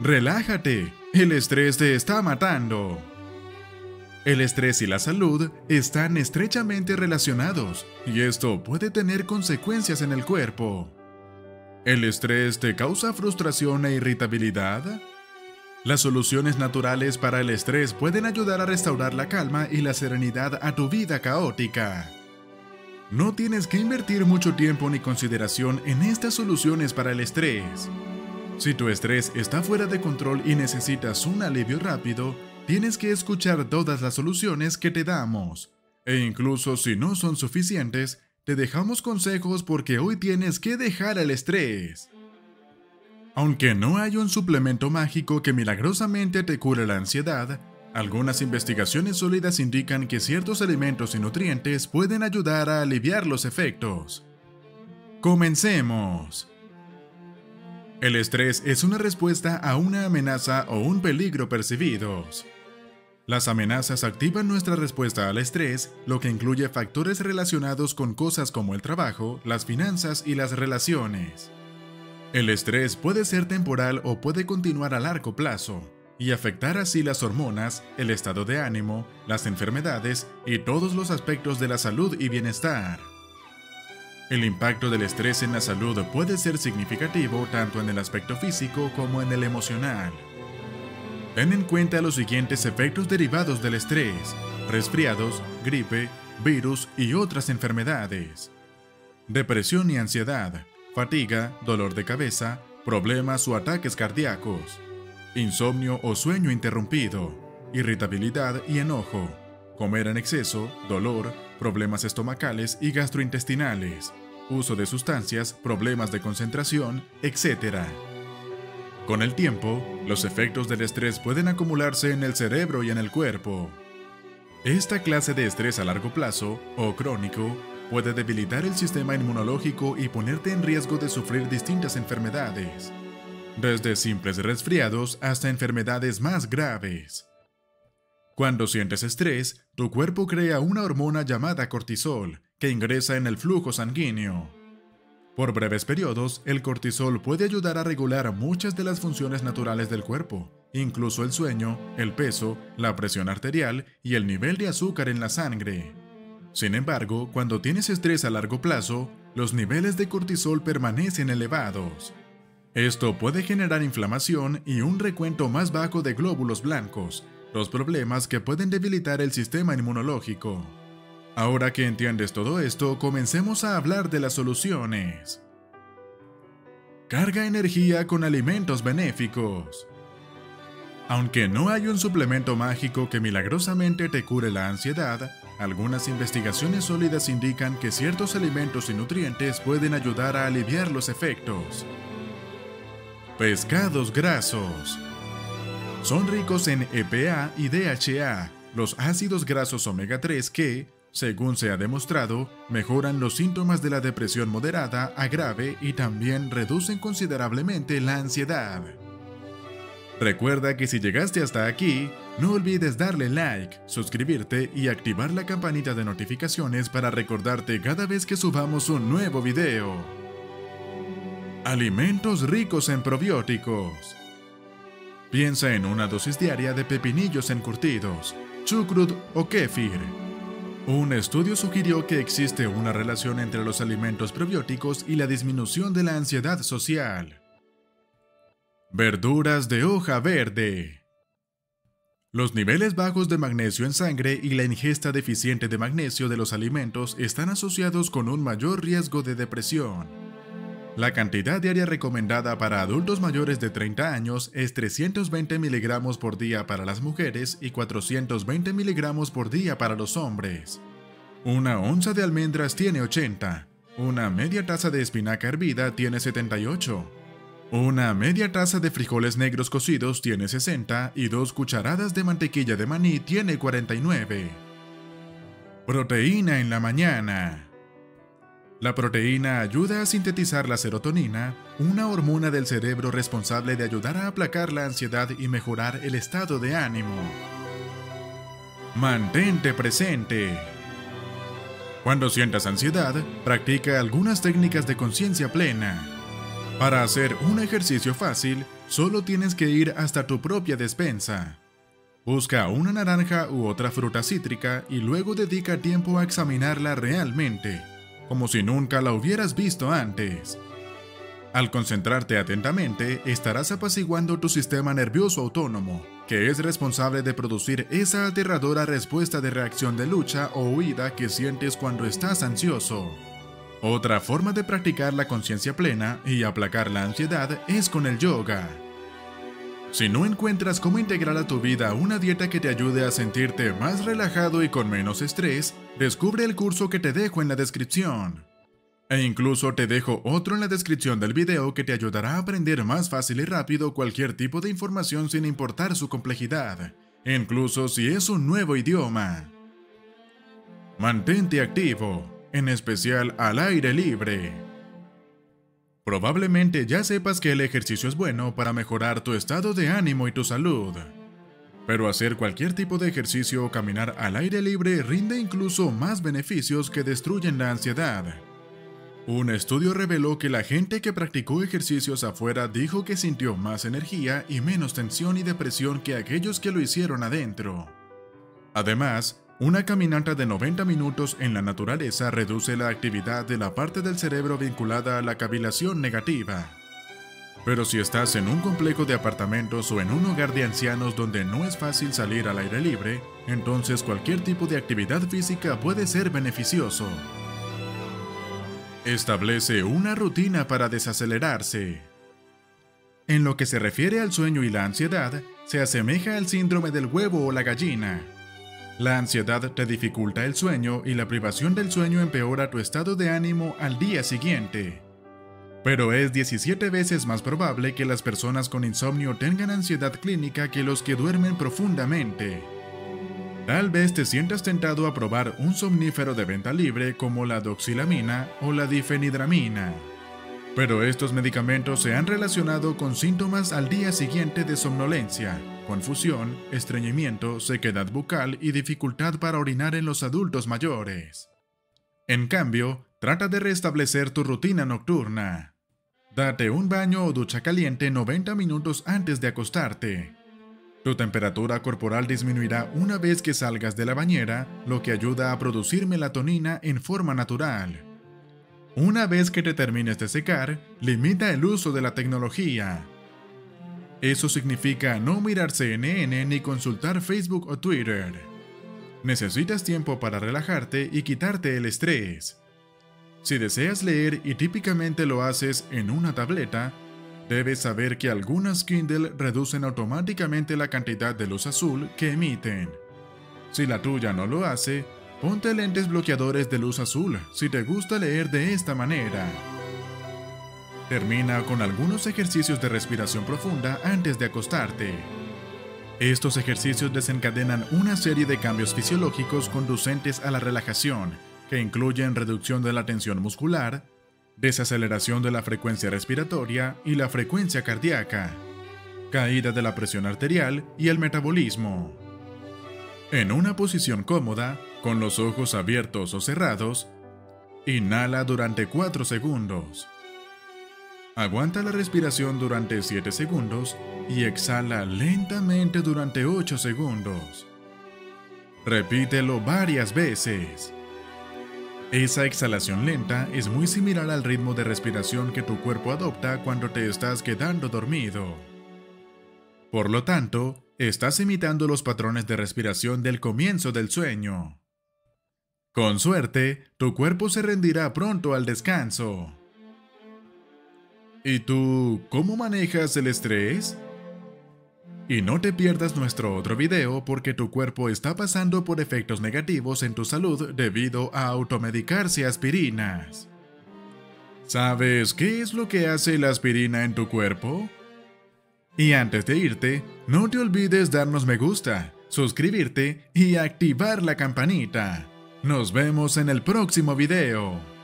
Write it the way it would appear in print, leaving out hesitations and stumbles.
Relájate, el estrés te está matando. El estrés y la salud están estrechamente relacionados y esto puede tener consecuencias en el cuerpo. ¿El estrés te causa frustración e irritabilidad? Las soluciones naturales para el estrés pueden ayudar a restaurar la calma y la serenidad a tu vida caótica. No tienes que invertir mucho tiempo ni consideración en estas soluciones para el estrés. Si tu estrés está fuera de control y necesitas un alivio rápido, tienes que escuchar todas las soluciones que te damos. E incluso si no son suficientes, te dejamos consejos porque hoy tienes que dejar el estrés. Aunque no hay un suplemento mágico que milagrosamente te cure la ansiedad, algunas investigaciones sólidas indican que ciertos alimentos y nutrientes pueden ayudar a aliviar los efectos. ¡Comencemos! El estrés es una respuesta a una amenaza o un peligro percibidos. Las amenazas activan nuestra respuesta al estrés, lo que incluye factores relacionados con cosas como el trabajo, las finanzas y las relaciones. El estrés puede ser temporal o puede continuar a largo plazo, y afectar así las hormonas, el estado de ánimo, las enfermedades y todos los aspectos de la salud y bienestar. El impacto del estrés en la salud puede ser significativo tanto en el aspecto físico como en el emocional. Ten en cuenta los siguientes efectos derivados del estrés: resfriados, gripe, virus y otras enfermedades. Depresión y ansiedad, fatiga, dolor de cabeza, problemas o ataques cardíacos, insomnio o sueño interrumpido, irritabilidad y enojo, comer en exceso, dolor, problemas estomacales y gastrointestinales, uso de sustancias, problemas de concentración, etc. Con el tiempo, los efectos del estrés pueden acumularse en el cerebro y en el cuerpo. Esta clase de estrés a largo plazo, o crónico, puede debilitar el sistema inmunológico y ponerte en riesgo de sufrir distintas enfermedades, desde simples resfriados hasta enfermedades más graves. Cuando sientes estrés, tu cuerpo crea una hormona llamada cortisol, que ingresa en el flujo sanguíneo. Por breves periodos, el cortisol puede ayudar a regular muchas de las funciones naturales del cuerpo, incluso el sueño, el peso, la presión arterial y el nivel de azúcar en la sangre. Sin embargo, cuando tienes estrés a largo plazo, los niveles de cortisol permanecen elevados. Esto puede generar inflamación y un recuento más bajo de glóbulos blancos, los problemas que pueden debilitar el sistema inmunológico. Ahora que entiendes todo esto, comencemos a hablar de las soluciones. Carga energía con alimentos benéficos. Aunque no hay un suplemento mágico que milagrosamente te cure la ansiedad, algunas investigaciones sólidas indican que ciertos alimentos y nutrientes pueden ayudar a aliviar los efectos. Pescados grasos. Son ricos en EPA y DHA, los ácidos grasos omega 3 que, según se ha demostrado, mejoran los síntomas de la depresión moderada a grave y también reducen considerablemente la ansiedad. Recuerda que si llegaste hasta aquí, no olvides darle like, suscribirte y activar la campanita de notificaciones para recordarte cada vez que subamos un nuevo video. Alimentos ricos en probióticos. Piensa en una dosis diaria de pepinillos encurtidos, chucrut o kéfir. Un estudio sugirió que existe una relación entre los alimentos probióticos y la disminución de la ansiedad social. Verduras de hoja verde. Los niveles bajos de magnesio en sangre y la ingesta deficiente de magnesio de los alimentos están asociados con un mayor riesgo de depresión. La cantidad diaria recomendada para adultos mayores de 30 años es 320 miligramos por día para las mujeres y 420 miligramos por día para los hombres. Una onza de almendras tiene 80, una media taza de espinaca hervida tiene 78, una media taza de frijoles negros cocidos tiene 60 y 2 cucharadas de mantequilla de maní tiene 49. Proteína en la mañana. La proteína ayuda a sintetizar la serotonina, una hormona del cerebro responsable de ayudar a aplacar la ansiedad y mejorar el estado de ánimo. Mantente presente. Cuando sientas ansiedad, practica algunas técnicas de conciencia plena. Para hacer un ejercicio fácil, Solo tienes que ir hasta tu propia despensa. Busca una naranja u otra fruta cítrica y luego dedica tiempo a examinarla realmente, como si nunca la hubieras visto antes. Al concentrarte atentamente, estarás apaciguando tu sistema nervioso autónomo, que es responsable de producir esa aterradora respuesta de reacción de lucha o huida que sientes cuando estás ansioso. Otra forma de practicar la conciencia plena y aplacar la ansiedad es con el yoga. Si no encuentras cómo integrar a tu vida una dieta que te ayude a sentirte más relajado y con menos estrés, descubre el curso que te dejo en la descripción. E incluso te dejo otro en la descripción del video que te ayudará a aprender más fácil y rápido cualquier tipo de información sin importar su complejidad, incluso si es un nuevo idioma. Mantente activo, en especial al aire libre. Probablemente ya sepas que el ejercicio es bueno para mejorar tu estado de ánimo y tu salud. Pero hacer cualquier tipo de ejercicio o caminar al aire libre rinde incluso más beneficios que destruyen la ansiedad. Un estudio reveló que la gente que practicó ejercicios afuera dijo que sintió más energía y menos tensión y depresión que aquellos que lo hicieron adentro. Además, una caminata de 90 minutos en la naturaleza reduce la actividad de la parte del cerebro vinculada a la cavilación negativa. Pero si estás en un complejo de apartamentos o en un hogar de ancianos donde no es fácil salir al aire libre, entonces cualquier tipo de actividad física puede ser beneficioso. Establece una rutina para desacelerarse. En lo que se refiere al sueño y la ansiedad, se asemeja al síndrome del huevo o la gallina. La ansiedad te dificulta el sueño y la privación del sueño empeora tu estado de ánimo al día siguiente. Pero es 17 veces más probable que las personas con insomnio tengan ansiedad clínica que los que duermen profundamente. Tal vez te sientas tentado a probar un somnífero de venta libre como la doxilamina o la difenidramina. Pero estos medicamentos se han relacionado con síntomas al día siguiente de somnolencia, confusión, estreñimiento, sequedad bucal y dificultad para orinar en los adultos mayores. En cambio, trata de restablecer tu rutina nocturna. Date un baño o ducha caliente 90 minutos antes de acostarte. Tu temperatura corporal disminuirá una vez que salgas de la bañera, lo que ayuda a producir melatonina en forma natural. Una vez que te termines de secar, limita el uso de la tecnología. Eso significa no mirar CNN ni consultar Facebook o Twitter. Necesitas tiempo para relajarte y quitarte el estrés. Si deseas leer y típicamente lo haces en una tableta, debes saber que algunas Kindle reducen automáticamente la cantidad de luz azul que emiten. Si la tuya no lo hace, ponte lentes bloqueadores de luz azul si te gusta leer de esta manera. Termina con algunos ejercicios de respiración profunda antes de acostarte. Estos ejercicios desencadenan una serie de cambios fisiológicos conducentes a la relajación, que incluyen reducción de la tensión muscular, desaceleración de la frecuencia respiratoria y la frecuencia cardíaca, caída de la presión arterial y el metabolismo. En una posición cómoda, con los ojos abiertos o cerrados, inhala durante 4 segundos. Aguanta la respiración durante 7 segundos y exhala lentamente durante 8 segundos. Repítelo varias veces. Esa exhalación lenta es muy similar al ritmo de respiración que tu cuerpo adopta cuando te estás quedando dormido. Por lo tanto, estás imitando los patrones de respiración del comienzo del sueño. Con suerte, tu cuerpo se rendirá pronto al descanso. ¿Y tú, cómo manejas el estrés? Y no te pierdas nuestro otro video porque tu cuerpo está pasando por efectos negativos en tu salud debido a automedicarse aspirinas. ¿Sabes qué es lo que hace la aspirina en tu cuerpo? Y antes de irte, no te olvides darnos me gusta, suscribirte y activar la campanita. Nos vemos en el próximo video.